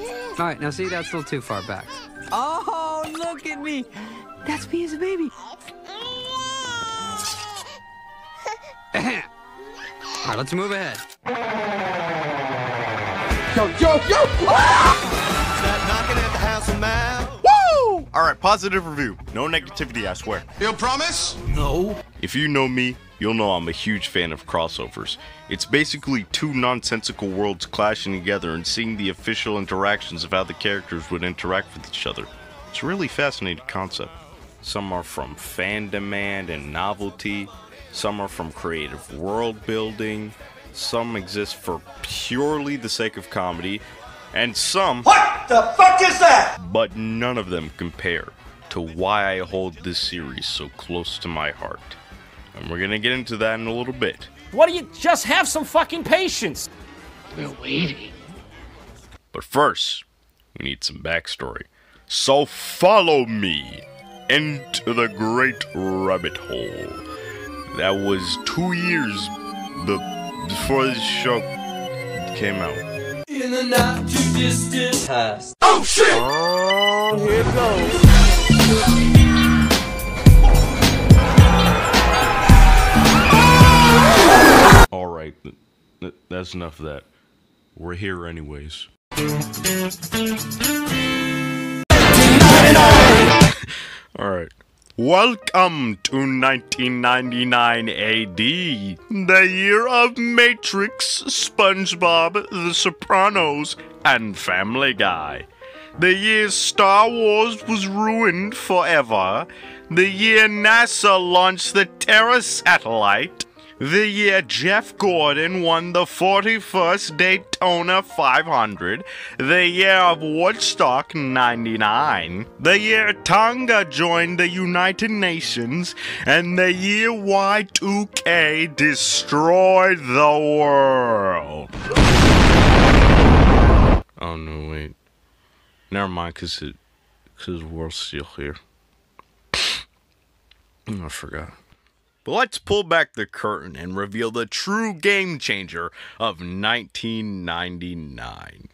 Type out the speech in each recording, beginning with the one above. All right, now see, that's a little too far back. Oh, look at me. That's me as a baby. All right, let's move ahead. Yo, yo, yo! Stop knocking at the House of Mouse. Woo! All right, positive review. No negativity, I swear. You promise? No. If you know me, you'll know I'm a huge fan of crossovers. It's basically two nonsensical worlds clashing together and seeing the official interactions of how the characters would interact with each other. It's a really fascinating concept. Some are from fan demand and novelty, some are from creative world building, some exist for purely the sake of comedy, and some— WHAT THE FUCK IS THAT?! But none of them compare to why I hold this series so close to my heart. And we're gonna get into that in a little bit. Why do you just have some fucking patience? We're waiting. But first, we need some backstory. So follow me into the great rabbit hole. That was 2 years before this show came out. In the not too distant past. Oh shit! Oh, here it goes. Alright, that's enough of that. We're here anyways. Alright. Welcome to 1999 AD, the year of Matrix, SpongeBob, The Sopranos, and Family Guy. The year Star Wars was ruined forever. The year NASA launched the Terra satellite. The year Jeff Gordon won the 41st Daytona 500, the year of Woodstock '99, the year Tonga joined the United Nations, and the year Y2K destroyed the world. Oh no, wait. Never mind, cause the world's still here. I forgot. But let's pull back the curtain and reveal the true game changer of 1999.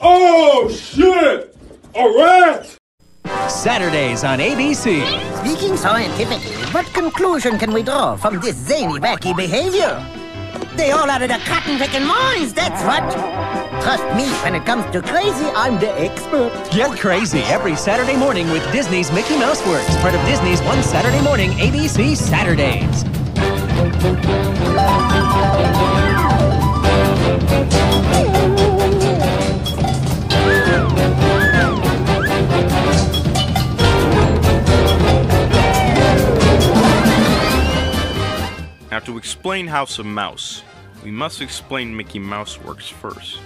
Oh shit! Alright! Saturdays on ABC. Speaking scientifically, what conclusion can we draw from this zany, wacky behavior? They all out of the cotton picking mines, that's what! Trust me, when it comes to crazy, I'm the expert. Get crazy every Saturday morning with Disney's Mickey Mouse Works, part of Disney's One Saturday Morning ABC Saturdays. Now, to explain House of Mouse, we must explain Mickey Mouse Works first.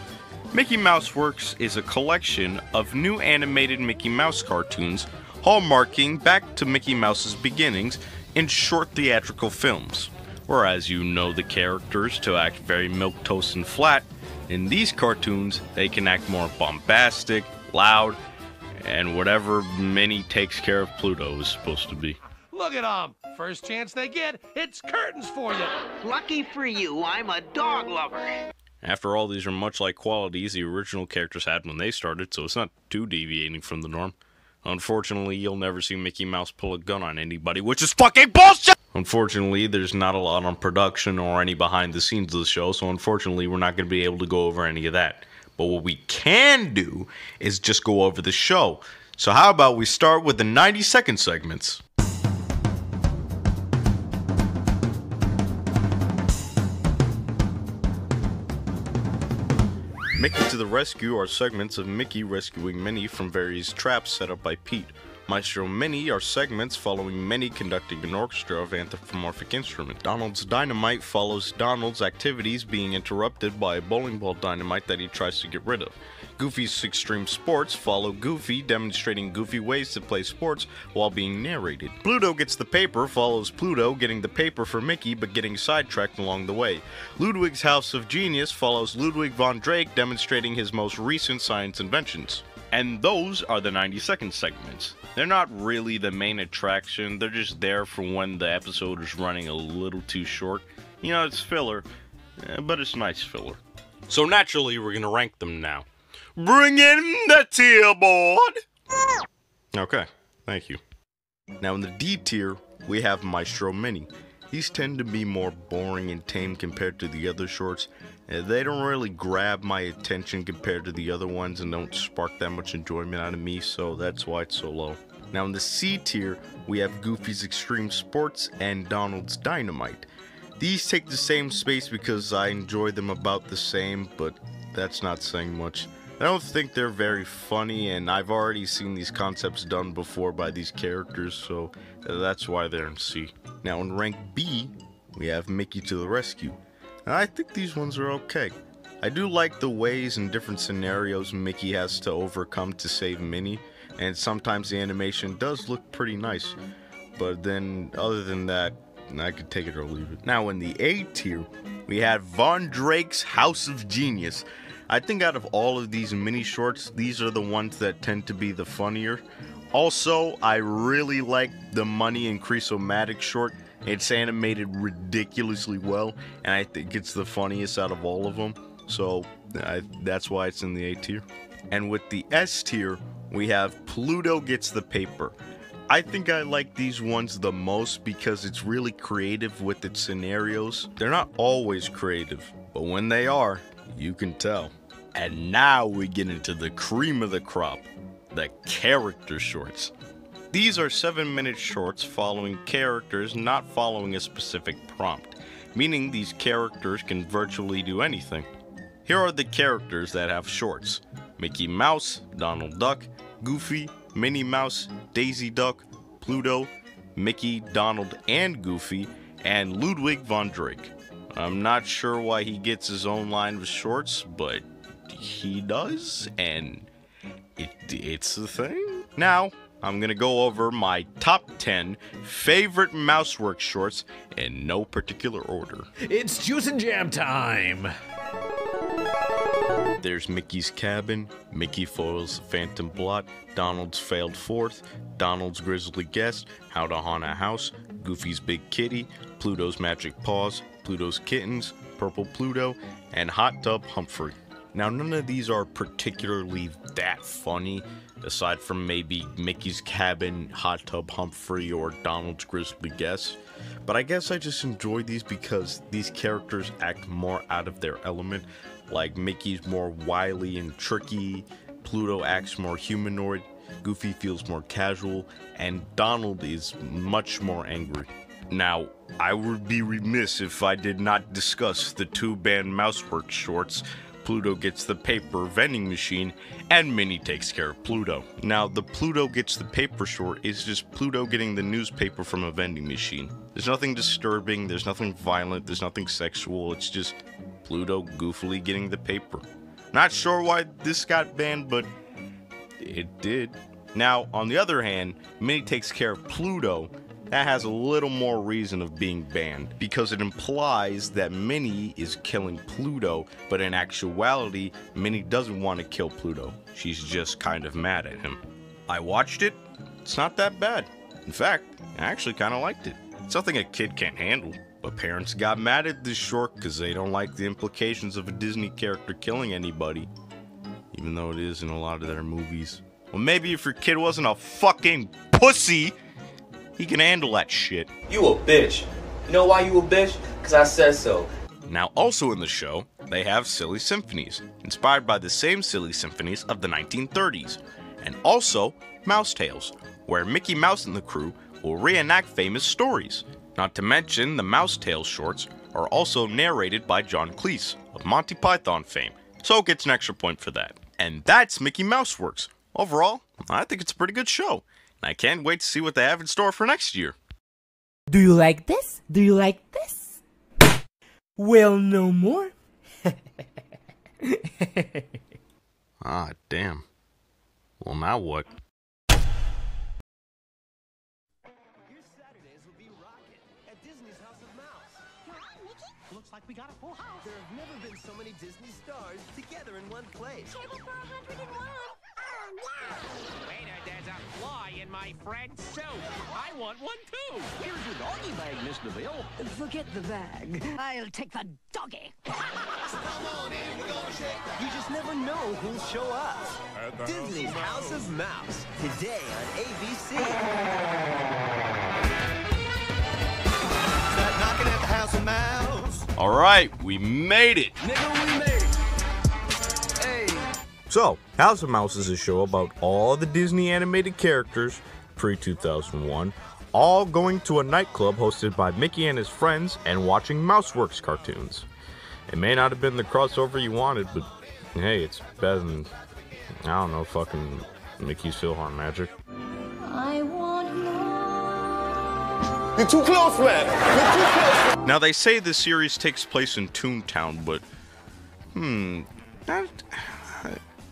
Mickey Mouse Works is a collection of new animated Mickey Mouse cartoons, hallmarking back to Mickey Mouse's beginnings in short theatrical films. Whereas you know the characters to act very milquetoast and flat, in these cartoons they can act more bombastic, loud, and whatever Minnie Takes Care of Pluto is supposed to be. Look at them! First chance they get, it's curtains for you! Lucky for you, I'm a dog lover! After all, these are much like qualities the original characters had when they started, so it's not too deviating from the norm. Unfortunately, you'll never see Mickey Mouse pull a gun on anybody, which is fucking bullshit! Unfortunately, there's not a lot on production or any behind the scenes of the show, so unfortunately we're not going to be able to go over any of that. But what we can do is just go over the show. So how about we start with the 90-second segments? Mickey to the Rescue are segments of Mickey rescuing Minnie from various traps set up by Pete. Maestro Mini are segments following Minnie conducting an orchestra of anthropomorphic instruments. Donald's Dynamite follows Donald's activities being interrupted by a bowling ball dynamite that he tries to get rid of. Goofy's Extreme Sports follow Goofy demonstrating goofy ways to play sports while being narrated. Pluto Gets the Paper follows Pluto getting the paper for Mickey but getting sidetracked along the way. Ludwig's House of Genius follows Ludwig von Drake demonstrating his most recent science inventions. And those are the 90-second segments. They're not really the main attraction, they're just there for when the episode is running a little too short. You know, it's filler, but it's nice filler. So naturally, we're going to rank them now. Bring in the tier board! Okay, thank you. Now in the D tier, we have Maestro Mini. These tend to be more boring and tame compared to the other shorts. They don't really grab my attention compared to the other ones and don't spark that much enjoyment out of me, so that's why it's so low. Now in the C tier, we have Goofy's Extreme Sports and Donald's Dynamite. These take the same space because I enjoy them about the same, but that's not saying much. I don't think they're very funny, and I've already seen these concepts done before by these characters, so that's why they're in C. Now in rank B, we have Mickey to the Rescue. I think these ones are okay. I do like the ways and different scenarios Mickey has to overcome to save Minnie, and sometimes the animation does look pretty nice, but then other than that, I could take it or leave it. Now in the A tier, we had Von Drake's House of Genius. I think out of all of these mini shorts, these are the ones that tend to be the funnier. Also, I really like the Money and Crease-O-Matic short. It's animated ridiculously well, and I think it's the funniest out of all of them. So, that's why it's in the A tier. And with the S tier, we have Pluto Gets the Paper. I think I like these ones the most because it's really creative with its scenarios. They're not always creative, but when they are, you can tell. And now we get into the cream of the crop, the character shorts. These are 7-minute shorts following characters not following a specific prompt, meaning these characters can virtually do anything. Here are the characters that have shorts: Mickey Mouse, Donald Duck, Goofy, Minnie Mouse, Daisy Duck, Pluto, Mickey, Donald, and Goofy, and Ludwig von Drake. I'm not sure why he gets his own line of shorts, but he does, and it's the thing. Now, I'm gonna go over my top 10 favorite Mouse Works shorts in no particular order. It's juice and jam time! There's Mickey's Cabin, Mickey Foils the Phantom Blot, Donald's Failed Fourth, Donald's Grizzly Guest, How to Haunt a House, Goofy's Big Kitty, Pluto's Magic Paws, Pluto's Kittens, Purple Pluto, and Hot Tub Humphrey. Now, none of these are particularly that funny, aside from maybe Mickey's Cabin, Hot Tub Humphrey, or Donald's Grizzly Guest. But I guess I just enjoy these because these characters act more out of their element. Like, Mickey's more wily and tricky, Pluto acts more humanoid, Goofy feels more casual, and Donald is much more angry. Now, I would be remiss if I did not discuss the two-band Mouse Works shorts, Pluto Gets the Paper Vending Machine, and Minnie Takes Care of Pluto. Now, the Pluto Gets the Paper short is just Pluto getting the newspaper from a vending machine. There's nothing disturbing, there's nothing violent, there's nothing sexual, it's just Pluto goofily getting the paper. Not sure why this got banned, but it did. Now, on the other hand, Minnie Takes Care of Pluto, that has a little more reason of being banned, because it implies that Minnie is killing Pluto, but in actuality, Minnie doesn't want to kill Pluto. She's just kind of mad at him. I watched it. It's not that bad. In fact, I actually kind of liked it. It's nothing a kid can't handle. But parents got mad at this short because they don't like the implications of a Disney character killing anybody, even though it is in a lot of their movies. Well, maybe if your kid wasn't a fucking pussy, he can handle that shit. You a bitch. You know why you a bitch? Because I said so. Now, also in the show, they have Silly Symphonies, inspired by the same Silly Symphonies of the 1930s, and also Mouse Tales, where Mickey Mouse and the crew will reenact famous stories. Not to mention, the Mouse Tales shorts are also narrated by John Cleese of Monty Python fame, so it gets an extra point for that. And that's Mickey Mouse Works. Overall, I think it's a pretty good show, and I can't wait to see what they have in store for next year. Do you like this? Do you like this? Well, no more. Ah, damn. Well, now what? We got a full house. There have never been so many Disney stars together in one place. Table for 101. Oh, wow. Waiter, there's a fly in my friend's soup. I want one, too. Here's your doggy bag, Miss Neville. Forget the bag. I'll take the doggy. So come on in, we're gonna shake that. You just never know who'll show up. At the Disney's House of Mouse, today on ABC. Start knocking at the House of Mouse. All right, we made it. Nigga, we made it. Hey. So, House of Mouse is a show about all the Disney animated characters pre-2001, all going to a nightclub hosted by Mickey and his friends and watching Mouse Works cartoons. It may not have been the crossover you wanted, but hey, it's better than, I don't know, fucking Mickey's Philhar Magic. I want more. You're too close, man! You're too close! Now, they say this series takes place in Toontown, but,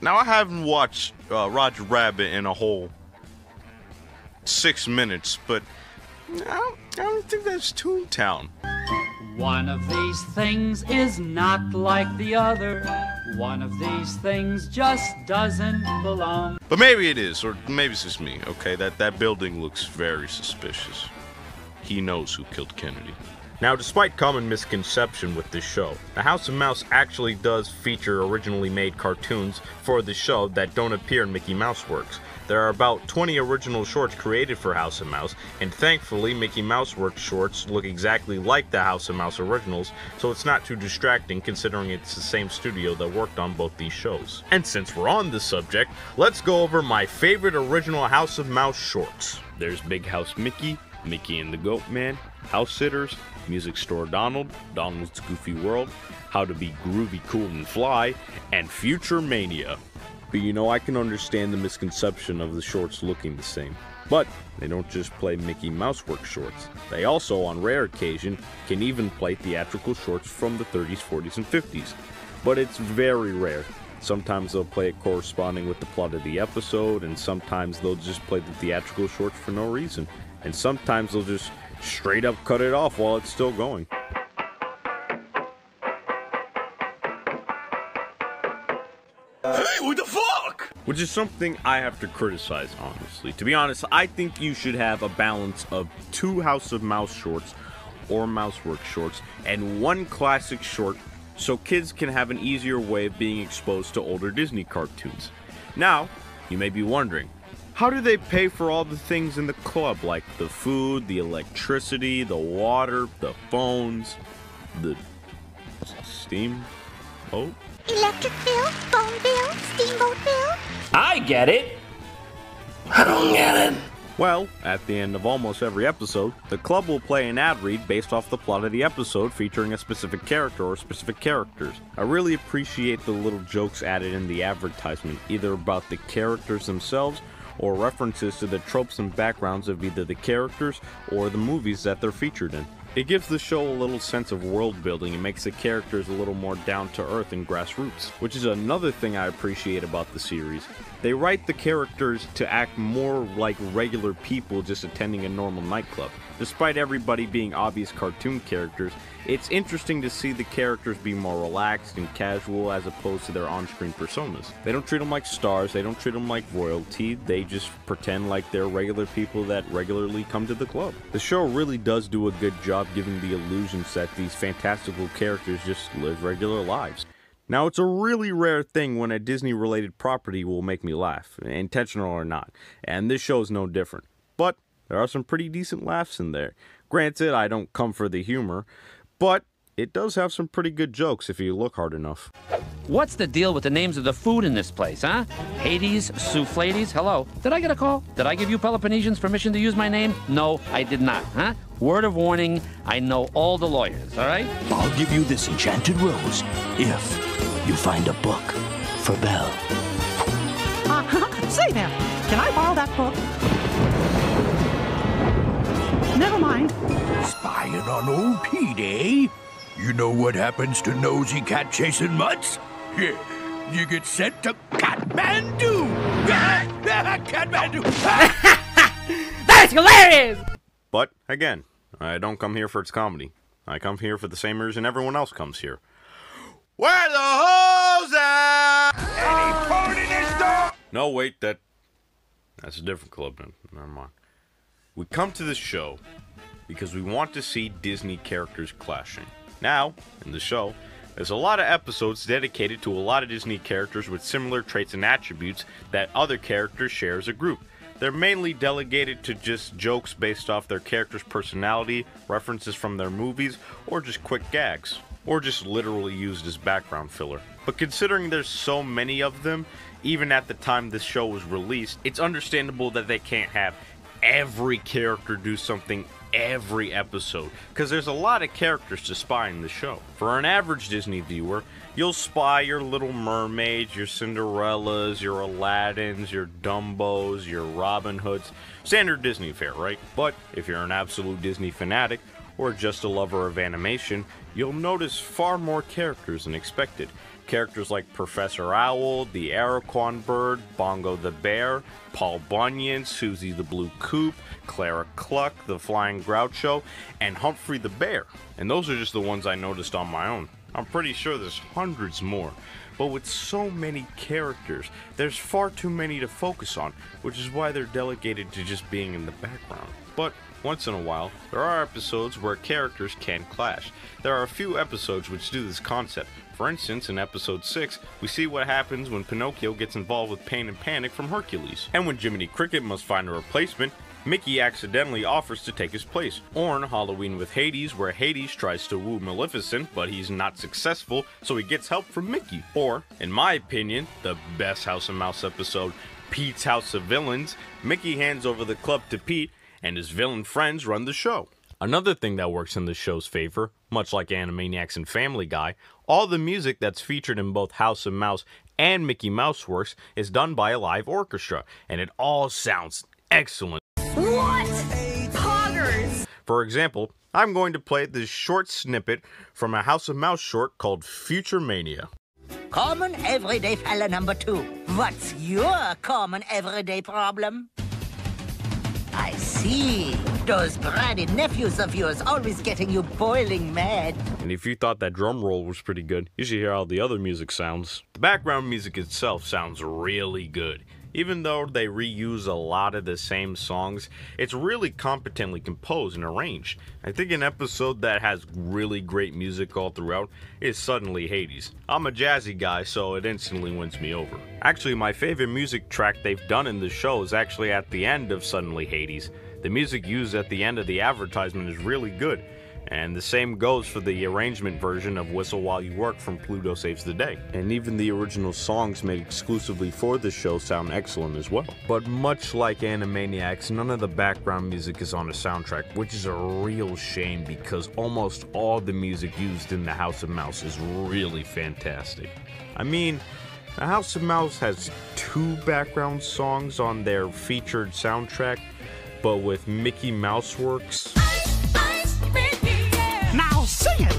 now, I haven't watched Roger Rabbit in a whole 6 minutes, but I don't think that's Toontown. One of these things is not like the other. One of these things just doesn't belong. But maybe it is, or maybe it's just me, okay? That building looks very suspicious. He knows who killed Kennedy. Now, despite common misconception with this show, the House of Mouse actually does feature originally made cartoons for the show that don't appear in Mickey Mouse Works. There are about 20 original shorts created for House of Mouse, and thankfully Mickey Mouse Works shorts look exactly like the House of Mouse originals, so it's not too distracting considering it's the same studio that worked on both these shows. And since we're on this subject, let's go over my favorite original House of Mouse shorts. There's Big House Mickey, Mickey and the Goat Man, House Sitters, Music Store Donald, Donald's Goofy World, How to Be Groovy, Cool, and Fly, and Future Mania. But you know, I can understand the misconception of the shorts looking the same. But they don't just play Mickey Mouse Works shorts. They also, on rare occasion, can even play theatrical shorts from the 30s, 40s, and 50s. But it's very rare. Sometimes they'll play it corresponding with the plot of the episode, and sometimes they'll just play the theatrical shorts for no reason. And sometimes they'll just straight up cut it off while it's still going. Hey, what the fuck? Which is something I have to criticize, honestly. To be honest, I think you should have a balance of 2 House of Mouse shorts or Mouse Works shorts and 1 classic short so kids can have an easier way of being exposed to older Disney cartoons. Now, you may be wondering, how do they pay for all the things in the club, like the food, the electricity, the water, the phones, the steamboat? Electric bill, phone bill, steamboat bill? I get it. I don't get it. Well, at the end of almost every episode, the club will play an ad read based off the plot of the episode featuring a specific character or specific characters. I really appreciate the little jokes added in the advertisement, either about the characters themselves or references to the tropes and backgrounds of either the characters or the movies that they're featured in. It gives the show a little sense of world building and makes the characters a little more down to earth and grassroots, which is another thing I appreciate about the series. They write the characters to act more like regular people just attending a normal nightclub. Despite everybody being obvious cartoon characters, it's interesting to see the characters be more relaxed and casual as opposed to their on-screen personas. They don't treat them like stars, they don't treat them like royalty, they just pretend like they're regular people that regularly come to the club. The show really does do a good job giving the illusions that these fantastical characters just live regular lives. Now, it's a really rare thing when a Disney-related property will make me laugh, intentional or not, and this show is no different. But there are some pretty decent laughs in there. Granted, I don't come for the humor, but it does have some pretty good jokes if you look hard enough. What's the deal with the names of the food in this place, huh? Hades, Soufflades, hello. Did I get a call? Did I give you Peloponnesians permission to use my name? No, I did not, huh? Word of warning, I know all the lawyers, all right? I'll give you this enchanted rose if you find a book for Belle. Say there, can I borrow that book? Never mind. Spying on old Pete, eh? You know what happens to nosy cat-chasing mutts? Yeah, you get sent to Kathmandu! Kathmandu! That's hilarious! But, again, I don't come here for its comedy. I come here for the same reason everyone else comes here. Where the hoes at? Any phone in this door? No, wait, that's a different club, man. Never mind. We come to this show because we want to see Disney characters clashing. Now, in the show, There's a lot of episodes dedicated to a lot of Disney characters with similar traits and attributes that other characters share as a group. They're mainly delegated to just jokes based off their character's personality, references from their movies, or just quick gags, or just literally used as background filler. But considering there's so many of them, even at the time this show was released, it's understandable that they can't have every character do something every episode, because there's a lot of characters to spy in the show. For an average Disney viewer, you'll spy your Little Mermaids, your Cinderellas, your Aladdins, your Dumbos, your Robin Hoods. Standard Disney fare, right? But if you're an absolute Disney fanatic, or just a lover of animation, you'll notice far more characters than expected. Characters like Professor Owl, the Araquann Bird, Bongo the Bear, Paul Bunyan, Susie the Blue Coop, Clara Cluck, the Flying Groucho, and Humphrey the Bear. And those are just the ones I noticed on my own. I'm pretty sure there's hundreds more. But with so many characters, there's far too many to focus on, which is why they're delegated to just being in the background. But once in a while, there are episodes where characters can clash. There are a few episodes which do this concept. For instance, in episode 6, we see what happens when Pinocchio gets involved with Pain and Panic from Hercules. And when Jiminy Cricket must find a replacement, Mickey accidentally offers to take his place. Or in Halloween with Hades, where Hades tries to woo Maleficent, but he's not successful, so he gets help from Mickey. Or, in my opinion, the best House of Mouse episode, Pete's House of Villains, Mickey hands over the club to Pete, and his villain friends run the show. Another thing that works in the show's favor, much like Animaniacs and Family Guy, all the music that's featured in both House of Mouse and Mickey Mouse Works is done by a live orchestra, and it all sounds excellent. What? Poggers! For example, I'm going to play this short snippet from a House of Mouse short called Future Mania. Common everyday fella number 2. What's your common everyday problem? I see. Those bratty nephews of yours always getting you boiling mad. And if you thought that drum roll was pretty good, you should hear how the other music sounds. The background music itself sounds really good. Even though they reuse a lot of the same songs, it's really competently composed and arranged. I think an episode that has really great music all throughout is Suddenly Hades. I'm a jazzy guy, so it instantly wins me over. Actually, my favorite music track they've done in the show is actually at the end of Suddenly Hades. The music used at the end of the advertisement is really good. And the same goes for the arrangement version of Whistle While You Work from Pluto Saves the Day. And even the original songs made exclusively for this show sound excellent as well. But much like Animaniacs, none of the background music is on a soundtrack, which is a real shame because almost all the music used in the House of Mouse is really fantastic. I mean, the House of Mouse has 2 background songs on their featured soundtrack, but with Mickey Mouse Works... Sing it.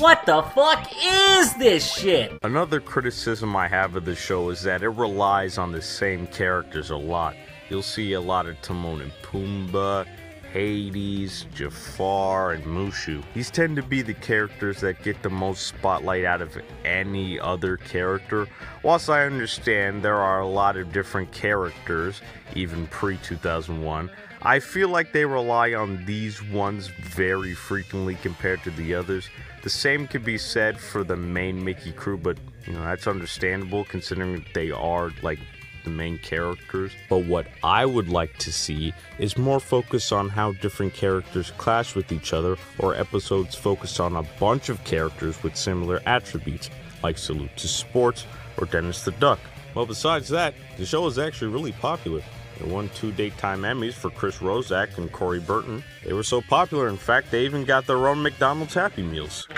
What the fuck is this shit? Another criticism I have of the show is that it relies on the same characters a lot. You'll see a lot of Timon and Pumbaa, Hades, Jafar, and Mushu. These tend to be the characters that get the most spotlight out of any other character. Whilst I understand there are a lot of different characters, even pre-2001, I feel like they rely on these ones very frequently compared to the others. The same could be said for the main Mickey crew, but you know, that's understandable considering that they are like the main characters. But what I would like to see is more focus on how different characters clash with each other, or episodes focused on a bunch of characters with similar attributes, like Salute to Sports or Dennis the Duck. Well, besides that, the show is actually really popular. It won 2 daytime Emmys for Chris Rosack and Corey Burton. They were so popular, in fact, they even got their own McDonald's Happy Meals.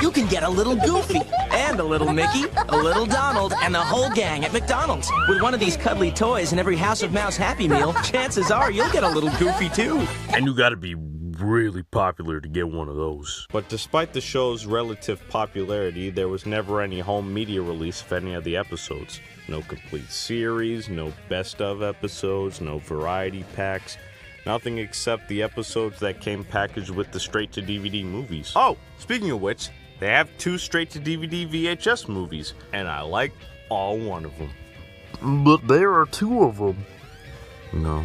You can get a little Goofy, and a little Mickey, a little Donald, and the whole gang at McDonald's. With one of these cuddly toys in every House of Mouse Happy Meal, chances are you'll get a little Goofy too. And you gotta be really popular to get one of those. But despite the show's relative popularity, there was never any home media release of any of the episodes. No complete series, no best of episodes, no variety packs, nothing except the episodes that came packaged with the straight to DVD movies. Oh, speaking of which, they have 2 straight to DVD VHS movies, and I like all 1 of them. But there are 2 of them. No,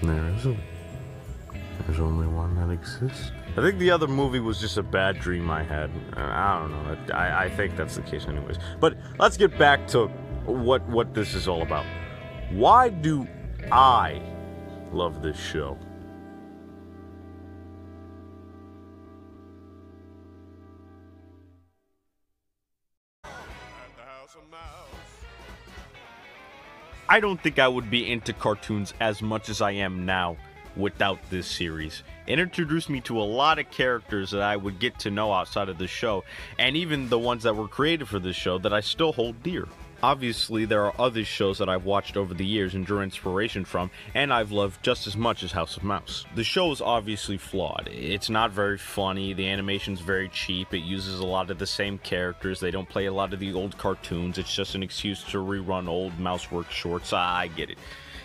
there isn't. There's only one that exists. I think the other movie was just a bad dream I had. I don't know. I think that's the case anyways. But let's get back to what this is all about. Why do I love this show? I don't think I would be into cartoons as much as I am now without this series. It introduced me to a lot of characters that I would get to know outside of the show, and even the ones that were created for this show that I still hold dear. Obviously, there are other shows that I've watched over the years and drew inspiration from, and I've loved just as much as House of Mouse. The show is obviously flawed. It's not very funny, the animation's very cheap, it uses a lot of the same characters, they don't play a lot of the old cartoons, it's just an excuse to rerun old Mouse Works shorts. I get it.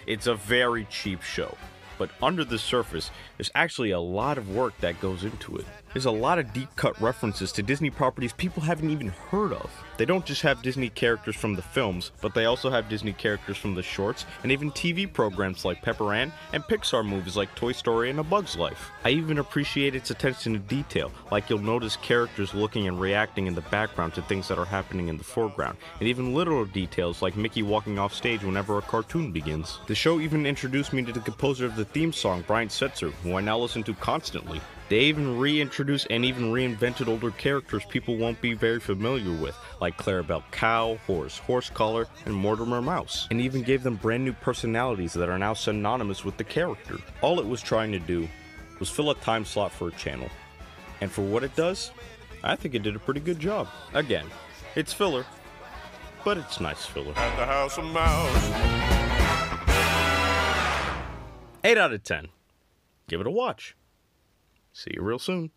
It's a very cheap show. But under the surface, there's actually a lot of work that goes into it. There's a lot of deep-cut references to Disney properties people haven't even heard of. They don't just have Disney characters from the films, but they also have Disney characters from the shorts, and even TV programs like Pepper Ann, and Pixar movies like Toy Story and A Bug's Life. I even appreciate its attention to detail, like you'll notice characters looking and reacting in the background to things that are happening in the foreground, and even literal details like Mickey walking off stage whenever a cartoon begins. The show even introduced me to the composer of the theme song, Brian Setzer, who I now listen to constantly. They even reintroduced and even reinvented older characters people won't be very familiar with, like Clarabelle Cow, Horace Horsecollar, and Mortimer Mouse, and even gave them brand new personalities that are now synonymous with the character. All it was trying to do was fill a time slot for a channel, and for what it does, I think it did a pretty good job. Again, it's filler, but it's nice filler. At the House of Mouse. 8 out of 10. Give it a watch. See you real soon.